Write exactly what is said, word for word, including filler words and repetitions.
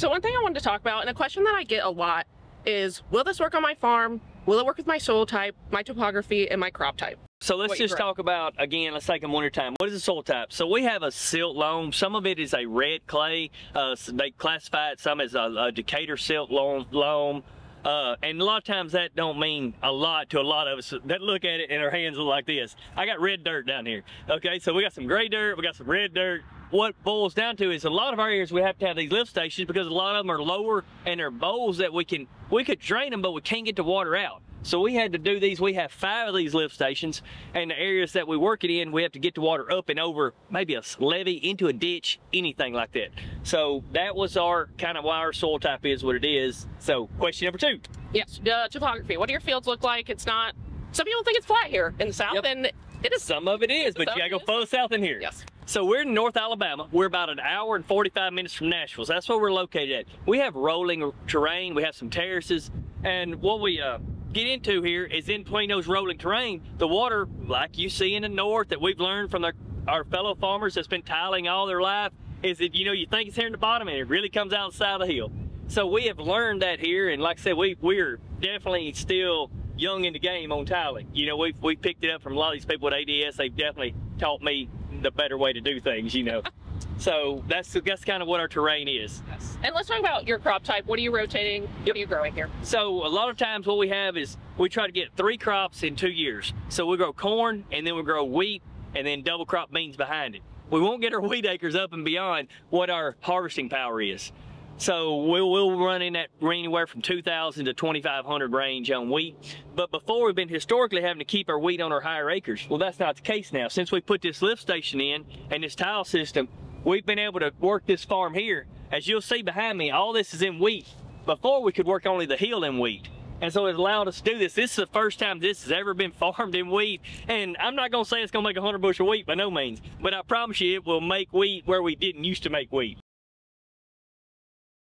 So one thing I wanted to talk about, and a question that I get a lot, is will this work on my farm? Will it work with my soil type, my topography, and my crop type? So let's just talk about, again, let's take them one at a time. What is a soil type? So we have a silt loam. Some of it is a red clay. Uh, they classify it some as a, a Decatur silt loam. loam. Uh, and a lot of times that don't mean a lot to a lot of us that look at it and our hands look like this. I got red dirt down here. Okay, so we got some gray dirt, we got some red dirt. What boils down to is a lot of our areas we have to have these lift stations because a lot of them are lower and they're bowls that we can, we could drain them, but we can't get the water out. So we had to do these. We have five of these lift stations, and the areas that we work it in, we have to get the water up and over maybe a levee, into a ditch, anything like that. So that was our kind of why our soil type is what it is. So question number two. Yes, uh, topography. What do your fields look like? It's not, some people think it's flat here in the south, yep. And it is. Some of it is, but you gotta go further south in here. Yes. So we're in North Alabama. We're about an hour and forty-five minutes from Nashville. So that's where we're located at. We have rolling terrain. We have some terraces, and what we uh, get into here is in between those rolling terrain, the water, like you see in the north that we've learned from our, our fellow farmers that's been tiling all their life, is that, you know, you think it's here in the bottom and it really comes out the side of the hill. So we have learned that here, and like I said, we, we're definitely still young in the game on tiling. You know, we've, we've picked it up from a lot of these people at A D S. They've definitely taught me the better way to do things, you know. So that's that's kind of what our terrain is. Yes. And let's talk about your crop type. What are you rotating? Yep. What are you growing here? So a lot of times what we have is we try to get three crops in two years. So we grow corn, and then we grow wheat, and then double crop beans behind it. We won't get our wheat acres up and beyond what our harvesting power is. So we'll, we'll run in that anywhere from two thousand to twenty-five hundred range on wheat. But before, we've been historically having to keep our wheat on our higher acres. Well, that's not the case now. Since we put this lift station in and this tile system, we've been able to work this farm here. As you'll see behind me, all this is in wheat. Before, we could work only the hill in wheat. And so it allowed us to do this. This is the first time this has ever been farmed in wheat. And I'm not gonna say it's gonna make one hundred bushel wheat by no means, but I promise you it will make wheat where we didn't used to make wheat.